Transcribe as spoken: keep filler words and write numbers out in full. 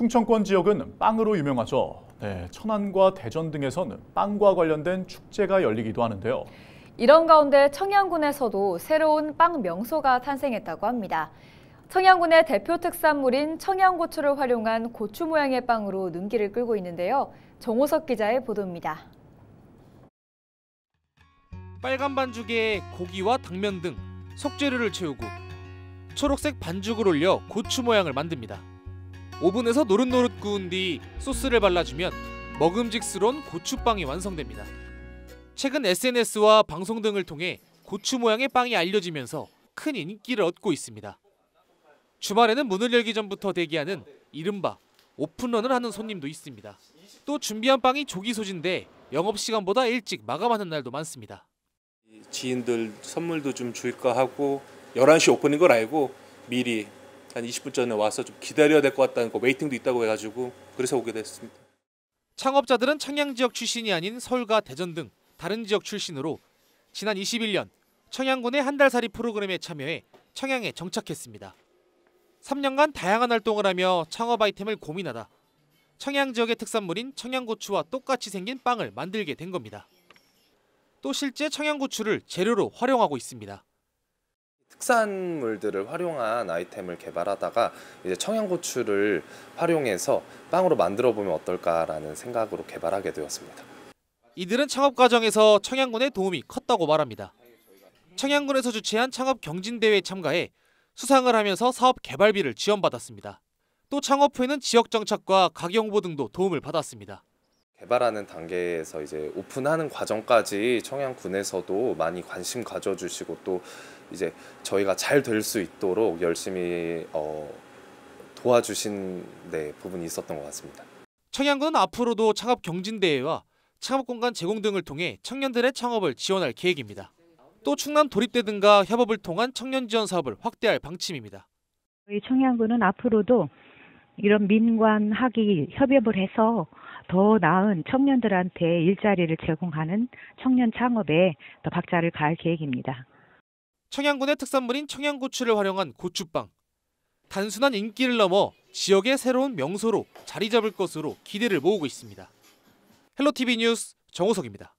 충청권 지역은 빵으로 유명하죠. 네, 천안과 대전 등에서는 빵과 관련된 축제가 열리기도 하는데요. 이런 가운데 청양군에서도 새로운 빵 명소가 탄생했다고 합니다. 청양군의 대표 특산물인 청양고추를 활용한 고추 모양의 빵으로 눈길을 끌고 있는데요. 정호석 기자의 보도입니다. 빨간 반죽에 고기와 당면 등 속재료를 채우고 초록색 반죽을 올려 고추 모양을 만듭니다. 오븐에서 노릇노릇 구운 뒤 소스를 발라주면 먹음직스러운 고추빵이 완성됩니다. 최근 에스엔에스와 방송 등을 통해 고추 모양의 빵이 알려지면서 큰 인기를 얻고 있습니다. 주말에는 문을 열기 전부터 대기하는 이른바 오픈런을 하는 손님도 있습니다. 또 준비한 빵이 조기 소진돼 영업시간보다 일찍 마감하는 날도 많습니다. 지인들 선물도 좀 줄까 하고 열한 시 오픈인 걸 알고 미리 한 이십 분 전에 와서 좀 기다려야 될 것 같다는 거 웨이팅도 있다고 해가지고 그래서 오게 됐습니다. 창업자들은 청양 지역 출신이 아닌 서울과 대전 등 다른 지역 출신으로 지난 이십일 년 청양군의 한 달살이 프로그램에 참여해 청양에 정착했습니다. 삼 년간 다양한 활동을 하며 창업 아이템을 고민하다 청양 지역의 특산물인 청양고추와 똑같이 생긴 빵을 만들게 된 겁니다. 또 실제 청양고추를 재료로 활용하고 있습니다. 특산물들을 활용한 아이템을 개발하다가 이제 청양고추를 활용해서 빵으로 만들어 보면 어떨까라는 생각으로 개발하게 되었습니다. 이들은 창업 과정에서 청양군의 도움이 컸다고 말합니다. 청양군에서 주최한 창업 경진대회에 참가해 수상을 하면서 사업 개발비를 지원받았습니다. 또 창업 후에는 지역 정착과 가게 홍보 등도 도움을 받았습니다. 개발하는 단계에서 이제 오픈하는 과정까지 청양군에서도 많이 관심 가져주시고 또 이제 저희가 잘 될 수 있도록 열심히 어, 도와주신 네, 부분이 있었던 것 같습니다. 청양군은 앞으로도 창업 경진대회와 창업 공간 제공 등을 통해 청년들의 창업을 지원할 계획입니다. 또 충남 도립대 등과 협업을 통한 청년 지원 사업을 확대할 방침입니다. 저희 청양군은 앞으로도 이런 민관학이 협업을 해서 더 나은 청년들한테 일자리를 제공하는 청년 창업에 더 박차를 가할 계획입니다. 청양군의 특산물인 청양고추를 활용한 고추빵. 단순한 인기를 넘어 지역의 새로운 명소로 자리 잡을 것으로 기대를 모으고 있습니다. 헬로티비 뉴스 정호석입니다.